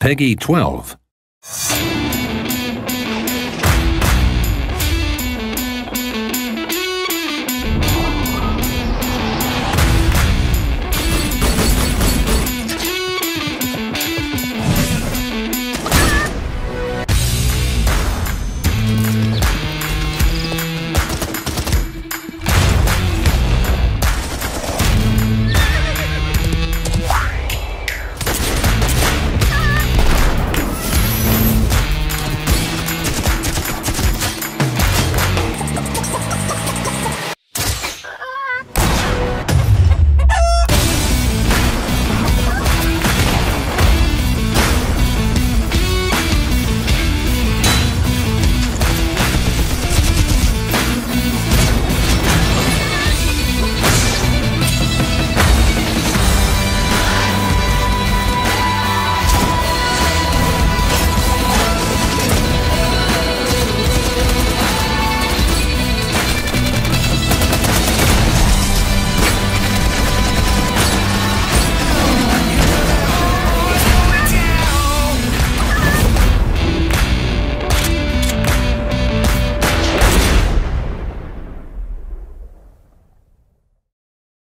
PEGI 12.